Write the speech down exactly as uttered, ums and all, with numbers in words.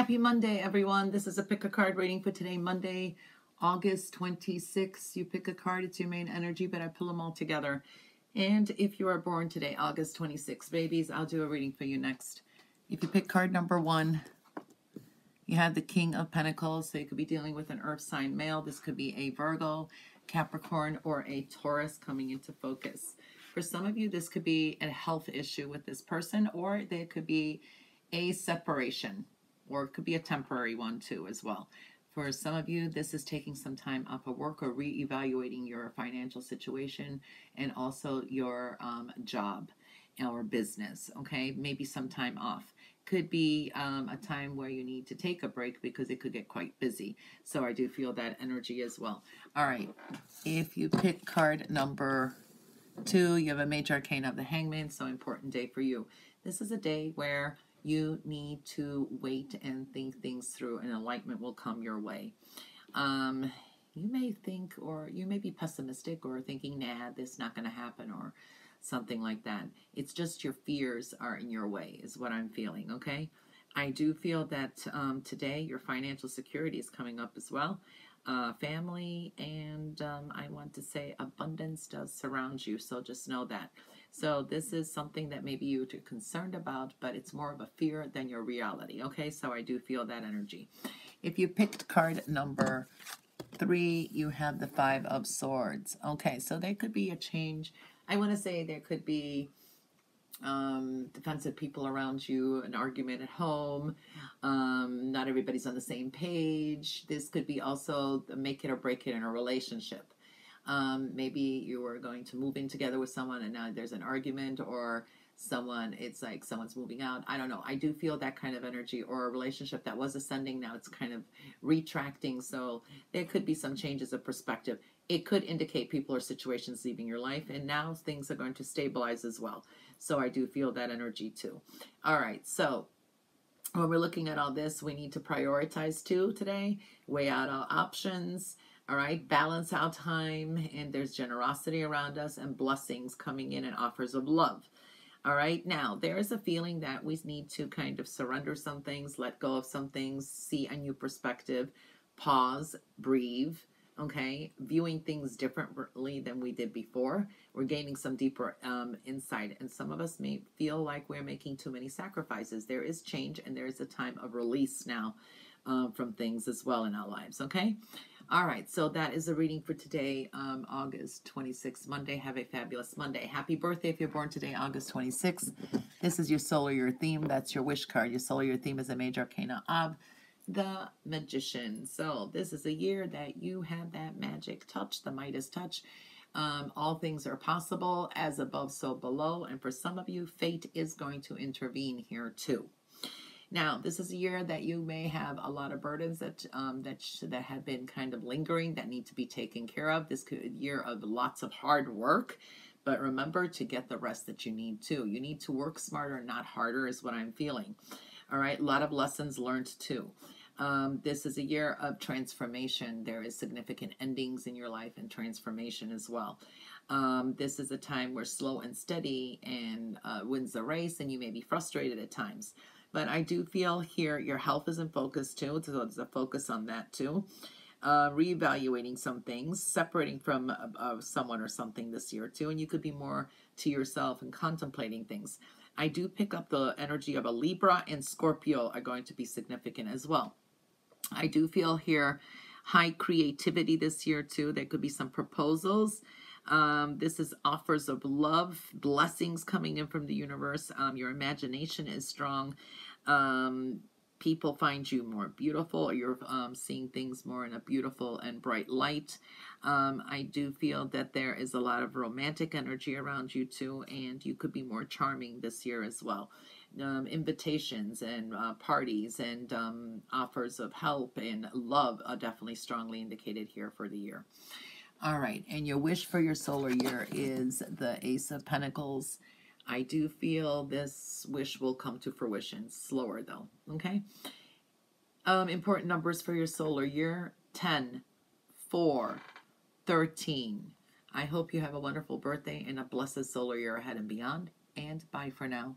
Happy Monday, everyone. This is a pick a card reading for today, Monday, August twenty-sixth. You pick a card, it's your main energy, but I pull them all together. And if you are born today, August twenty-sixth, babies, I'll do a reading for you next. If you pick card number one, you have the King of Pentacles, so you could be dealing with an earth sign male. This could be a Virgo, Capricorn, or a Taurus coming into focus. For some of you, this could be a health issue with this person, or there could be a separation. Or it could be a temporary one too as well. For some of you, this is taking some time off of work or reevaluating your financial situation and also your um, job or business, okay? Maybe some time off. Could be um, a time where you need to take a break because it could get quite busy. So I do feel that energy as well. All right, if you pick card number two, you have a major arcana of the Hangman, so important day for you. This is a day where you need to wait and think things through, and enlightenment will come your way. Um, you may think, or you may be pessimistic or thinking, nah, this is not going to happen or something like that. It's just your fears are in your way is what I'm feeling, okay? I do feel that um, today your financial security is coming up as well. Uh, family and um, I want to say abundance does surround you, so just know that. So this is something that maybe you're concerned about, but it's more of a fear than your reality, okay? So I do feel that energy. If you picked card number three, you have the Five of Swords. Okay, so there could be a change. I want to say there could be um, defensive people around you, an argument at home. Um, not everybody's on the same page. This could be also make it or break it in a relationship. Um, maybe you were going to move in together with someone and now there's an argument, or someone, it's like someone's moving out. I don't know. I do feel that kind of energy, or a relationship that was ascending. Now it's kind of retracting. So there could be some changes of perspective. It could indicate people or situations leaving your life, and now things are going to stabilize as well. So I do feel that energy too. All right. So when we're looking at all this, we need to prioritize too today, weigh out all options. All right, balance out time, and there's generosity around us and blessings coming in and offers of love. All right, now there is a feeling that we need to kind of surrender some things, let go of some things, see a new perspective, pause, breathe, okay? Viewing things differently than we did before. We're gaining some deeper um, insight, and some of us may feel like we're making too many sacrifices. There is change, and there is a time of release now uh, from things as well in our lives, okay? All right, so that is the reading for today, um, August twenty-sixth, Monday. Have a fabulous Monday. Happy birthday if you're born today, August twenty-sixth. This is your soul or your theme. That's your wish card. Your soul or your theme is a major arcana of the Magician. So this is a year that you have that magic touch, the Midas touch. Um, all things are possible, as above, so below. And for some of you, fate is going to intervene here too. Now, this is a year that you may have a lot of burdens that um, that that have been kind of lingering that need to be taken care of. This could be a year of lots of hard work, but remember to get the rest that you need too. You need to work smarter, not harder, is what I'm feeling. All right, a lot of lessons learned too. Um, this is a year of transformation. There is significant endings in your life and transformation as well. Um, this is a time where slow and steady and uh, wins the race, and you may be frustrated at times. But I do feel here your health is in focus too, so there's a focus on that too. Uh, reevaluating some things, separating from uh, uh, someone or something this year too, and you could be more to yourself and contemplating things. I do pick up the energy of a Libra, and Scorpio are going to be significant as well. I do feel here high creativity this year too. There could be some proposals. Um, this is offers of love, blessings coming in from the universe. Um, your imagination is strong. Um, people find you more beautiful, or you're um, seeing things more in a beautiful and bright light. Um, I do feel that there is a lot of romantic energy around you too, and you could be more charming this year as well. Um, invitations and uh, parties and um, offers of help and love are definitely strongly indicated here for the year. All right, and your wish for your solar year is the Ace of Pentacles. I do feel this wish will come to fruition, slower though, okay? Um, important numbers for your solar year, ten, four, thirteen. I hope you have a wonderful birthday and a blessed solar year ahead and beyond, and bye for now.